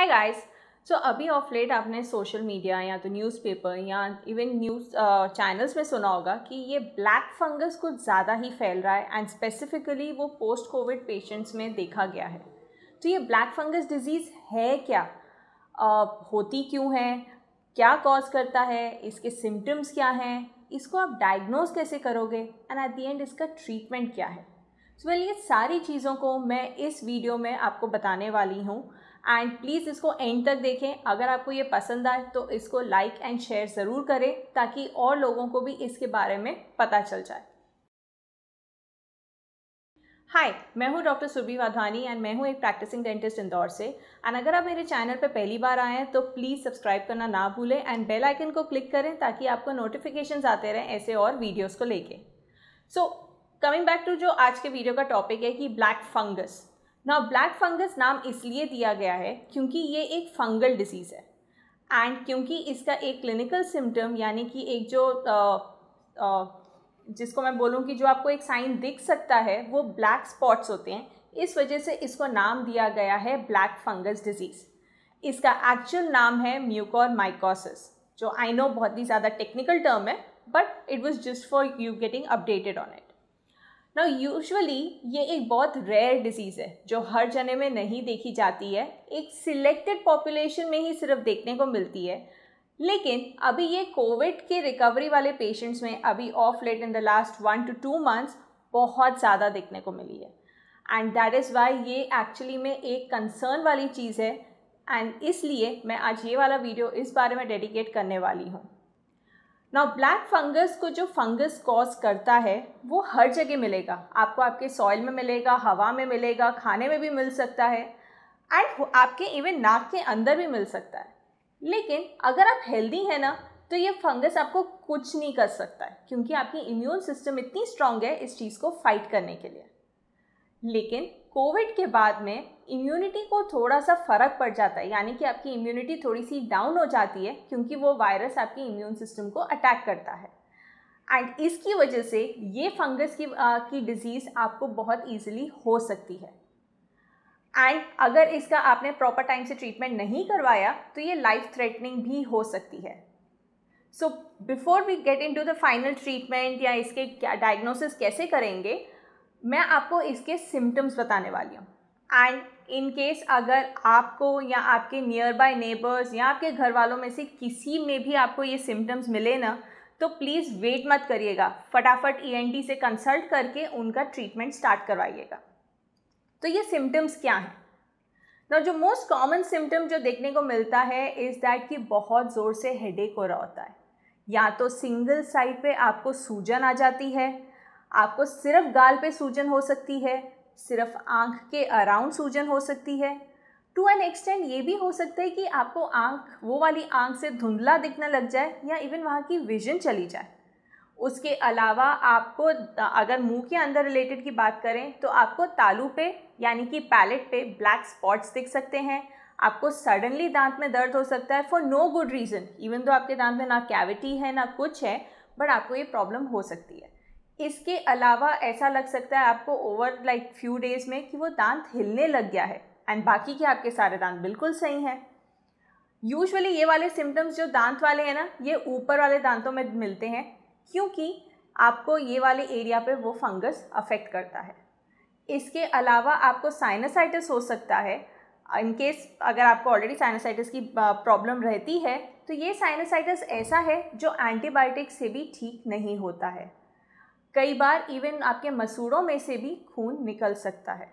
हाय guys, so अभी of late आपने social media या तो न्यूज़पेपर या इवन न्यूज़ चैनल्स में सुना होगा कि ये ब्लैक फंगस कुछ ज़्यादा ही फैल रहा है एंड स्पेसिफिकली वो पोस्ट कोविड पेशेंट्स में देखा गया है। तो ये ब्लैक फंगस डिजीज़ है क्या, होती क्यों है, क्या कॉज करता है, इसके सिम्टम्स क्या हैं, इसको आप डायग्नोज कैसे करोगे एंड एट दी एंड इसका ट्रीटमेंट क्या है। सो ये सारी चीज़ों को मैं इस वीडियो में आपको बताने वाली हूँ एंड प्लीज़ इसको एंड तक देखें। अगर आपको ये पसंद आए तो इसको लाइक एंड शेयर ज़रूर करें ताकि और लोगों को भी इसके बारे में पता चल जाए। हाय, मैं हूँ डॉक्टर सुरभि वाधवानी एंड मैं हूँ एक प्रैक्टिसिंग डेंटिस्ट इंदौर से। एंड अगर आप मेरे चैनल पर पहली बार आए हैं तो प्लीज़ सब्सक्राइब करना ना भूलें एंड बेल आइकन को क्लिक करें ताकि आपको नोटिफिकेशंस आते रहें ऐसे और वीडियोस को लेके। सो कमिंग बैक टू जो आज के वीडियो का टॉपिक है कि black fungus. Now black fungus नाम इसलिए दिया गया है क्योंकि ये एक फंगल डिसीज़ है एंड क्योंकि इसका एक क्लिनिकल सिम्टम यानी कि एक जो जिसको मैं बोलूँ कि जो आपको एक साइन दिख सकता है वो ब्लैक स्पॉट्स होते हैं, इस वजह से इसको नाम दिया गया है ब्लैक फंगस डिजीज़। इसका एक्चुअल नाम है म्यूकॉरमाइकोसिस, जो आई नो बहुत ही ज़्यादा टेक्निकल टर्म है but it was just for you getting updated on it. Now usually ये एक बहुत रेयर डिजीज़ है जो हर जने में नहीं देखी जाती है, एक सिलेक्टेड पॉपुलेशन में ही सिर्फ देखने को मिलती है। लेकिन अभी ये कोविड के रिकवरी वाले पेशेंट्स में अभी of late in the last 1 to 2 months बहुत ज़्यादा देखने को मिली है एंड दैट इज़ वाई ये एक्चुअली में एक कंसर्न वाली चीज़ है एंड इसलिए मैं आज ये वाला वीडियो इस बारे में डेडिकेट करने वाली हूँ। नाउ ब्लैक फंगस को जो फंगस कॉज करता है वो हर जगह मिलेगा, आपको आपके सॉइल में मिलेगा, हवा में मिलेगा, खाने में भी मिल सकता है एंड आपके इवन नाक के अंदर भी मिल सकता है। लेकिन अगर आप हेल्दी हैं ना तो ये फंगस आपको कुछ नहीं कर सकता है क्योंकि आपकी इम्यून सिस्टम इतनी स्ट्रांग है इस चीज़ को फाइट करने के लिए। लेकिन कोविड के बाद में इम्यूनिटी को थोड़ा सा फ़र्क पड़ जाता है, यानी कि आपकी इम्यूनिटी थोड़ी सी डाउन हो जाती है क्योंकि वो वायरस आपकी इम्यून सिस्टम को अटैक करता है एंड इसकी वजह से ये फंगस की डिजीज़ आपको बहुत ईजिली हो सकती है। एंड अगर इसका आपने प्रॉपर टाइम से ट्रीटमेंट नहीं करवाया तो ये लाइफ थ्रेटनिंग भी हो सकती है। So before we get into the final treatment या इसके क्या डायग्नोसिस कैसे करेंगे, मैं आपको इसके सिम्टम्स बताने वाली हूँ एंड इन केस अगर आपको या आपके नियर बाय नेबर्स या आपके घर वालों में से किसी में भी आपको ये सिम्टम्स मिले ना तो प्लीज़ वेट मत करिएगा, फटाफट ENT से कंसल्ट करके उनका ट्रीटमेंट स्टार्ट करवाइएगा। तो ये सिम्टम्स क्या हैं ना, जो मोस्ट कॉमन सिम्टम जो देखने को मिलता है इज़ दैट कि बहुत ज़ोर से हेडेक हो रहा होता है, या तो सिंगल साइड पे आपको सूजन आ जाती है, आपको सिर्फ गाल पे सूजन हो सकती है, सिर्फ आँख के अराउंड सूजन हो सकती है। टू एन एक्सटेंट ये भी हो सकता है कि आपको आँख वो वाली आँख से धुंधला दिखने लग जाए या इवन वहाँ की विजन चली जाए। उसके अलावा आपको अगर मुंह के अंदर रिलेटेड की बात करें तो आपको तालू पे यानी कि पैलेट पे ब्लैक स्पॉट्स दिख सकते हैं, आपको सडनली दांत में दर्द हो सकता है for no good reason, even तो आपके दांत में ना कैविटी है ना कुछ है बट आपको ये प्रॉब्लम हो सकती है। इसके अलावा ऐसा लग सकता है आपको ओवर लाइक फ्यू डेज़ में कि वो दांत हिलने लग गया है एंड बाकी के आपके सारे दांत बिल्कुल सही हैं। यूजुअली ये वाले सिम्टम्स जो दांत वाले हैं ना ये ऊपर वाले दांतों में मिलते हैं क्योंकि आपको ये वाले एरिया पे वो फंगस अफेक्ट करता है। इसके अलावा आपको साइनसाइटिस हो सकता है, इन केस अगर आपको ऑलरेडी साइनसाइटिस की प्रॉब्लम रहती है तो ये साइनसाइटिस ऐसा है जो एंटीबायोटिक से भी ठीक नहीं होता है। कई बार इवन आपके मसूड़ों में से भी खून निकल सकता है।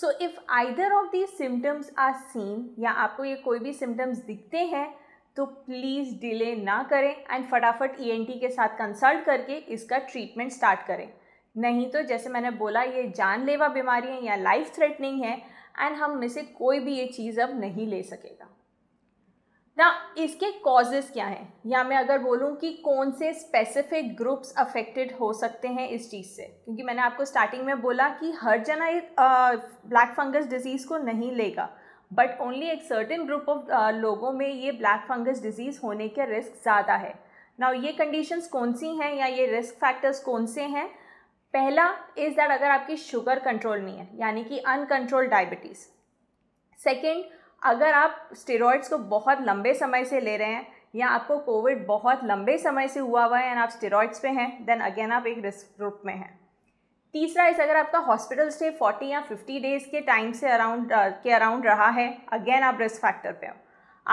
So if either of these symptoms are seen या आपको ये कोई भी सिम्टम्स दिखते हैं तो प्लीज़ डिले ना करें एंड फटाफट ENT के साथ कंसल्ट करके इसका ट्रीटमेंट स्टार्ट करें, नहीं तो जैसे मैंने बोला ये जानलेवा बीमारी है या लाइफ थ्रेटनिंग है एंड हम में से कोई भी ये चीज़ अब नहीं ले सकेगा ना। इसके कॉजेज़ क्या हैं या मैं अगर बोलूँ कि कौन से स्पेसिफिक ग्रुप्स अफेक्टेड हो सकते हैं इस चीज़ से, क्योंकि मैंने आपको स्टार्टिंग में बोला कि हर जना ब्लैक फंगस डिजीज़ को नहीं लेगा बट ओनली एक सर्टेन ग्रुप ऑफ लोगों में ये ब्लैक फंगस डिजीज़ होने के रिस्क ज़्यादा है। नाउ ये कंडीशंस कौन सी हैं या ये रिस्क फैक्टर्स कौन से हैं, पहला इज़ दैट अगर आपकी शुगर कंट्रोल नहीं है यानी कि अनकंट्रोल्ड डायबिटीज़, सेकेंड अगर आप स्टेरॉइड्स को बहुत लंबे समय से ले रहे हैं या आपको कोविड बहुत लंबे समय से हुआ है एंड आप स्टेरॉइड्स पे हैं, देन अगेन आप एक रिस्क ग्रुप में हैं। तीसरा इस अगर आपका हॉस्पिटल स्टे 40 या 50 डेज़ के टाइम से अराउंड रहा है, अगेन आप रिस्क फैक्टर पे हो।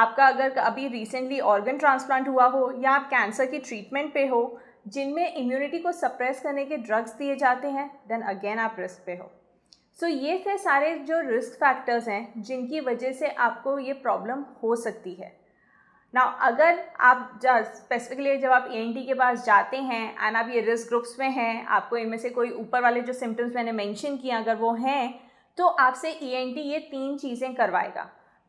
आपका अगर अभी रिसेंटली ऑर्गन ट्रांसप्लांट हुआ हो या आप कैंसर की ट्रीटमेंट पे हो जिनमें इम्यूनिटी को सप्रेस करने के ड्रग्स दिए जाते हैं, देन अगेन आप रिस्क पे हो। सो ये थे सारे जो रिस्क फैक्टर्स हैं जिनकी वजह से आपको ये प्रॉब्लम हो सकती है। नाउ अगर आप स्पेसिफिकली जब आप ENT के पास जाते हैं एंड आप ये रिस्क ग्रुप्स में हैं, आपको इनमें से कोई ऊपर वाले जो सिम्टम्स मैंने मेंशन किया अगर वो हैं, तो आपसे ENT ये तीन चीज़ें करवाएगा।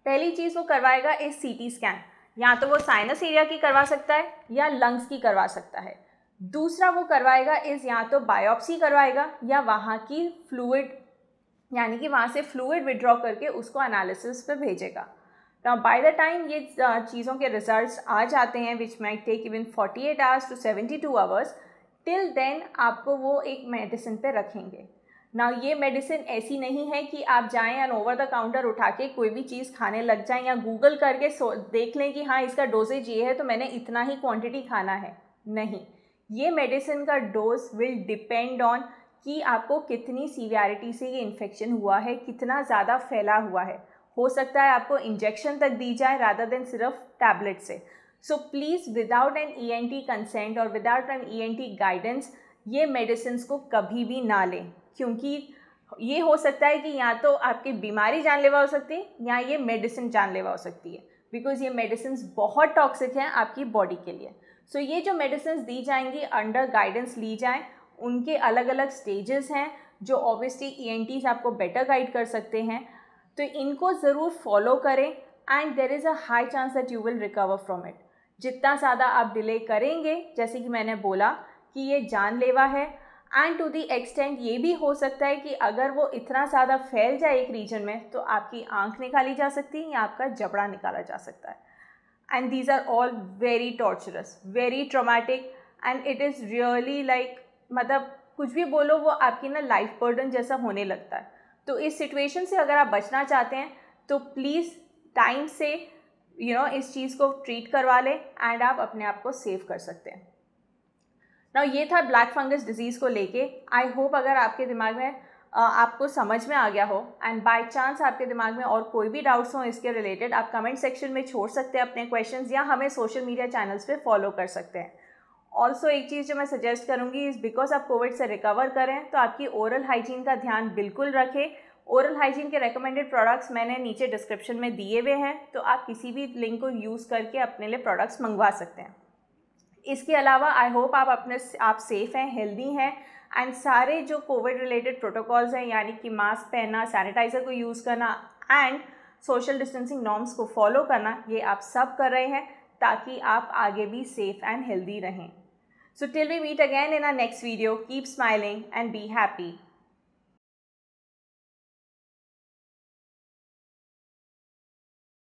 पहली चीज़ वो करवाएगा एक CT स्कैन, या तो वो साइनस एरिया की करवा सकता है या लंग्स की करवा सकता है। दूसरा वो करवाएगा इस या तो बायोप्सी करवाएगा या वहाँ की फ्लूइड यानी कि वहाँ से फ्लूइड विड्रॉ करके उसको एनालिसिस पे भेजेगा। तो बाय द टाइम ये चीज़ों के रिजल्ट्स आ जाते हैं which might take even 48 hours to 72 hours, till then आपको वो एक मेडिसिन पे रखेंगे। नाउ ये मेडिसिन ऐसी नहीं है कि आप जाएं एंड ओवर द काउंटर उठा के कोई भी चीज़ खाने लग जाएं या गूगल करके देख लें कि हाँ इसका डोजेज ये है तो मैंने इतना ही क्वान्टिटी खाना है। नहीं, ये मेडिसिन का डोज विल डिपेंड ऑन कि आपको कितनी सीवियरिटी से ये इन्फेक्शन हुआ है, कितना ज़्यादा फैला हुआ है। हो सकता है आपको इंजेक्शन तक दी जाए रादर देन सिर्फ टैबलेट से। So please without an ENT consent और विदाउट एन ENT गाइडेंस ये मेडिसिन को कभी भी ना लें, क्योंकि ये हो सकता है कि या तो आपकी बीमारी जानलेवा हो सकती है या ये मेडिसिन जानलेवा हो सकती है, बिकॉज ये मेडिसिन बहुत टॉक्सिक हैं आपकी बॉडी के लिए। सो ये जो मेडिसिन दी जाएंगी अंडर गाइडेंस ली जाएँ, उनके अलग अलग स्टेजेस हैं जो ऑब्वियसली ENTs आपको बेटर गाइड कर सकते हैं, तो इनको ज़रूर फॉलो करें and there is a high chance that you will recover from it. जितना ज़्यादा आप डिले करेंगे, जैसे कि मैंने बोला कि ये जानलेवा है, एंड टू दी एक्सटेंट ये भी हो सकता है कि अगर वो इतना ज़्यादा फैल जाए एक रीजन में तो आपकी आँख निकाली जा सकती है या आपका जबड़ा निकाला जा सकता है। And these are all very torturous, very traumatic, and it is really like मतलब कुछ भी बोलो वो आपकी ना लाइफ बर्डन जैसा होने लगता है। तो इस सिचुएशन से अगर आप बचना चाहते हैं तो प्लीज़ टाइम से यू नो इस चीज़ को ट्रीट करवा लें एंड आप अपने आप को सेव कर सकते हैं। नाउ ये था ब्लैक फंगस डिजीज़ को लेके। आई होप अगर आपके दिमाग में आपको समझ में आ गया हो, एंड बाय चांस आपके दिमाग में और कोई भी डाउट्स हों इसके रिलेटेड आप कमेंट सेक्शन में छोड़ सकते हैं अपने क्वेश्चंस, या हमें सोशल मीडिया चैनल्स पे फॉलो कर सकते हैं। ऑल्सो एक चीज़ जो मैं सजेस्ट करूँगी इज़ बिकॉज आप कोविड से रिकवर करें तो आपकी ओरल हाइजीन का ध्यान बिल्कुल रखें। ओरल हाइजीन के रेकमेंडेड प्रोडक्ट्स मैंने नीचे डिस्क्रिप्शन में दिए हुए हैं, तो आप किसी भी लिंक को यूज़ करके अपने लिए प्रोडक्ट्स मंगवा सकते हैं। इसके अलावा आई होप आप सेफ़ हैं, हेल्दी हैं, एंड सारे जो कोविड रिलेटेड प्रोटोकॉल्स हैं यानी कि मास्क पहनना, सैनिटाइज़र को यूज़ करना एंड सोशल डिस्टेंसिंग नॉर्म्स को फॉलो करना, ये आप सब कर रहे हैं ताकि आप आगे भी सेफ़ एंड हेल्दी रहें। So till we meet again in our next video, keep smiling and be happy.